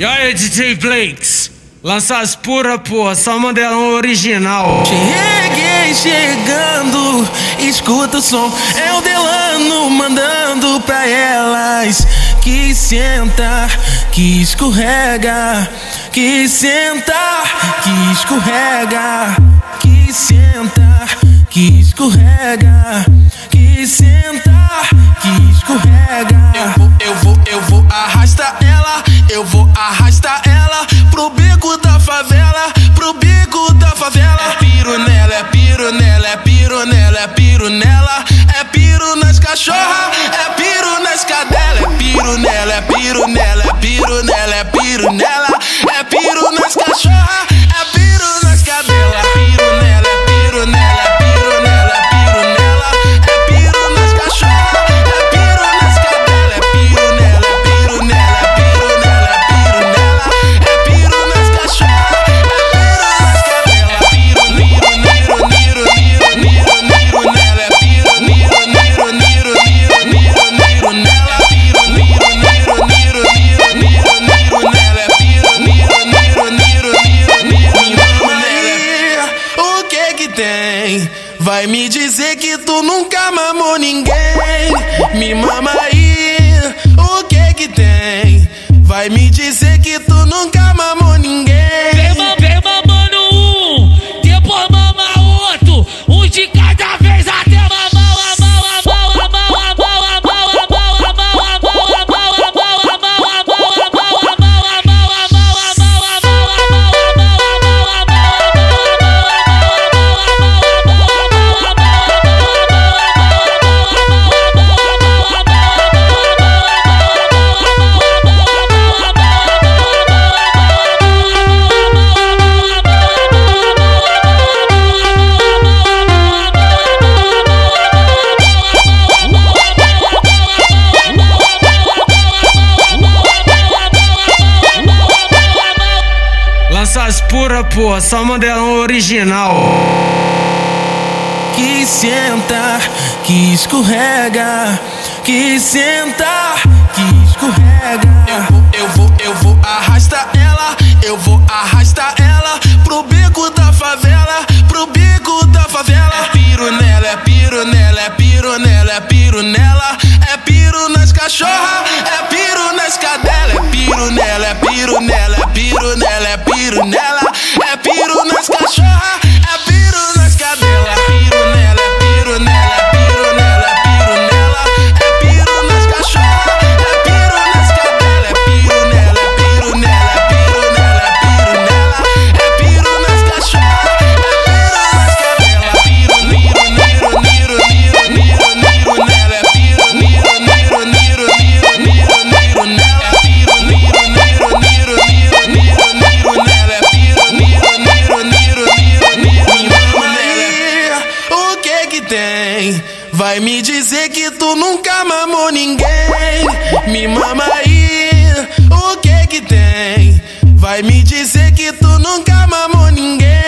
Yo, DJ Blakes, lançados pura, só modelo original. Cheguei chegando, escuta o som, é o Delano mandando pra elas. Que senta, que escorrega, que senta, que escorrega, que senta, que escorrega, que senta, que escorrega. Eu vou arrastar ela, eu vou arrastar ela pro bico da favela, pro bico da favela. É piro nela, é piro nela, é piro nela, é piro nela, é piro nas cachorra, é piro nas cadelas. É piro nela, é piro nela, é piro nela, é piro nela, é piro nas cachorra, é piro nas cadelas. É piro nela, é piro nela, é piro nela, é piro nela, é piro nas cachorra, é piro nas cadelas. É piro nela, é piro nela, é piro nela, é piro nela, é piro nas cachorra, é piro nas cadelas. É piro niro niro niro niro niro niro nela, é piro niro niro niro niro niro niro nela. Vai me dizer que tu nunca mamou ninguém? Me mama aí, o que que tem? Vai me dizer que tu nunca mamou ninguém? Vem mamando um, depois mama outro, um de cada vez até pura, porra, só modelo original. Que senta, que escorrega, que senta, que escorrega. Eu vou arrastar ela, eu vou arrastar ela pro bico da favela, pro bico da favela. É piro nela, é piro nela, é piro nela, é piro nela, é piro nas cachorra, é piro nas cadelas. É piro nela, é piro nela, é piro nela, é piro nela. É piro nas cachorra, é piro nas cadelas. É piro nela, é piro nela, é piro nela, é piro nela, é piro nas cachorra, é piro nas cadelas. É piro nela, é piro nela, é piro nela, é piro nela, é piro nas cachorra, é piro nas cadelas. É piro niro niro niro niro niro niro nela, é piro niro niro niro niro niro niro nela. É piro niro niro niro niro niro niro nela. É vai me dizer que tu nunca mamou ninguém? Me mama aí, o que que tem? Vai me dizer que tu nunca mamou ninguém?